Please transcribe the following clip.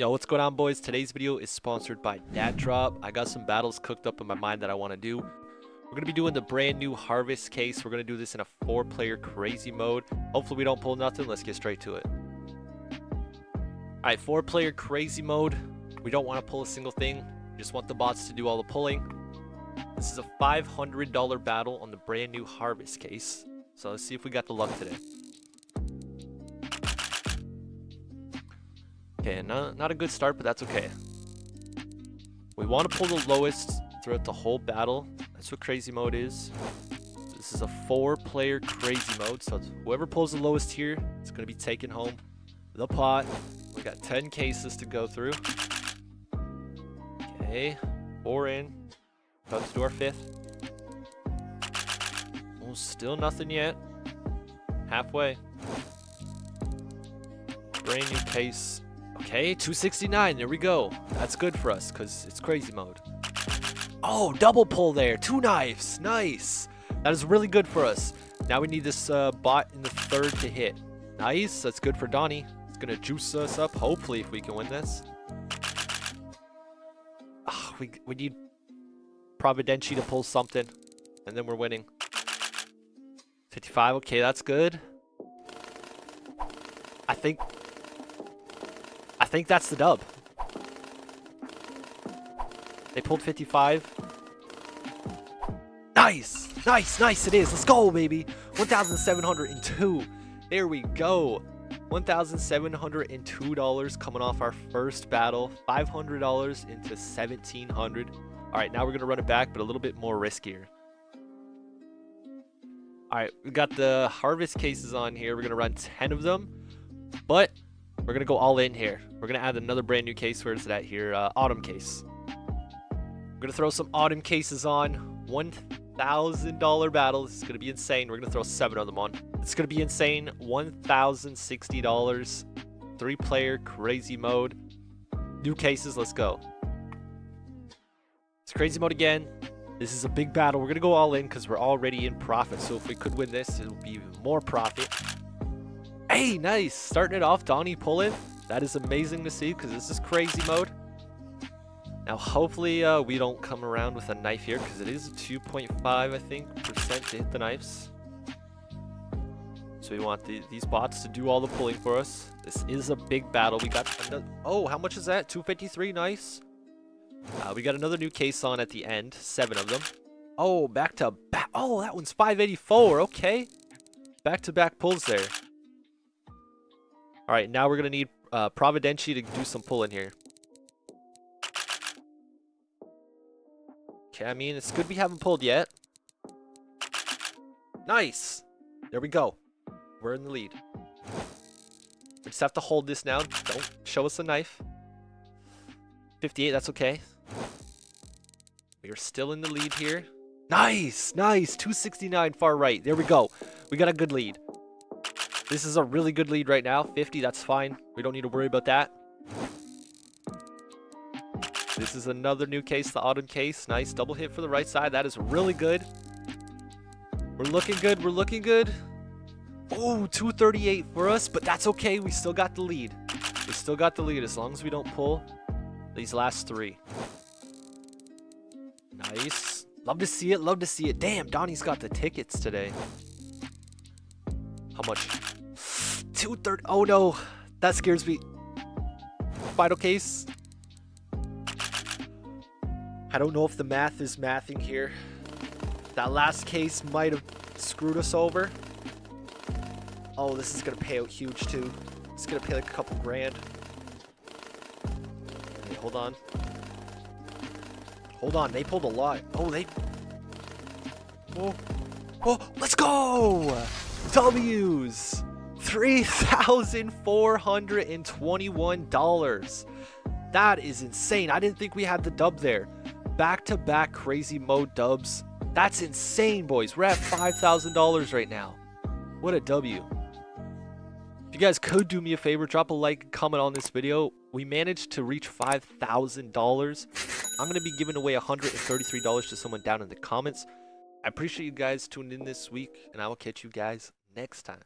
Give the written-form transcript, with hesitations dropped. Yo, what's going on, boys? Today's video is sponsored by DatDrop. I got some battles cooked up in my mind that I want to do. We're going to be doing the brand new Harvest case. We're going to do this in a 4-player crazy mode. Hopefully we don't pull nothing. Let's get straight to it. Alright, 4-player crazy mode. We don't want to pull a single thing. We just want the bots to do all the pulling. This is a $500 battle on the brand new Harvest case. So let's see if we got the luck today. Okay, not a good start, but that's okay. We want to pull the lowest throughout the whole battle. That's what crazy mode is. This is a 4-player crazy mode, so whoever pulls the lowest here is going to be taking home the pot. We got 10 cases to go through. Okay, 4 in. About to do our 5th. Oh, still nothing yet. Halfway. Brand new case. Okay, 269, there we go. That's good for us, because it's crazy mode. Oh, double pull there, 2 knives, nice. That is really good for us. Now we need this bot in the 3rd to hit. Nice, that's good for Donnie. It's gonna juice us up, hopefully, if we can win this. Oh, we need Providence to pull something, and then we're winning. 55, okay, that's good. I think that's the dub. They pulled 55. Nice! Nice, nice it is. Let's go, baby. 1,702. There we go. $1,702 coming off our first battle. $500 into $1,700. Alright, now we're going to run it back, but a little bit more riskier. Alright, we got the Harvest cases on here. We're going to run 10 of them. But we're going to go all in here. We're going to add another brand new case. Where is it at here? Autumn case. We're going to throw some autumn cases on. $1,000 battles. It's going to be insane. We're going to throw 7 of them on. It's going to be insane. $1,060. 3-player crazy mode. New cases. Let's go. It's crazy mode again. This is a big battle. We're going to go all in because we're already in profit. So if we could win this, it will be even more profit. Hey, nice. Starting it off, Donnie pulling. That is amazing to see because this is crazy mode. Now, hopefully we don't come around with a knife here because it is 2.5, I think, % to hit the knives. So we want these bots to do all the pulling for us. This is a big battle. We got another... Oh, how much is that? 253. Nice. We got another new case on at the end. 7 of them. Oh, back to back. Oh, that one's 584. Okay. Back to back pulls there. All right, now we're going to need Providence to do some pull in here. Okay, I mean, it's good we haven't pulled yet. Nice. There we go. We're in the lead. We just have to hold this now. Don't show us a knife. 58, that's okay. We are still in the lead here. Nice, nice. 269 far right. There we go. We got a good lead. This is a really good lead right now. 50, that's fine. We don't need to worry about that. This is another new case, the autumn case. Nice double hit for the right side. That is really good. We're looking good. We're looking good. Oh, 238 for us, but that's okay. We still got the lead. We still got the lead as long as we don't pull these last 3. Nice. Love to see it. Love to see it. Damn, Donnie's got the tickets today. How much? 230. Oh no, that scares me. Final case. I don't know if the math is mathing here. That last case might have screwed us over. Oh, this is gonna pay out huge too. It's gonna pay like a couple grand. Okay, hold on. Hold on. They pulled a lot. Oh, they. Oh, oh, let's go. W's. $3,421. That is insane. I didn't think we had the dub there. Back to back crazy mode dubs. That's insane, boys. We're at $5,000 right now. What a W. If you guys could do me a favor, drop a like and comment on this video. We managed to reach $5,000. I'm going to be giving away $133 to someone down in the comments. I appreciate you guys tuning in this week, and I will catch you guys next time.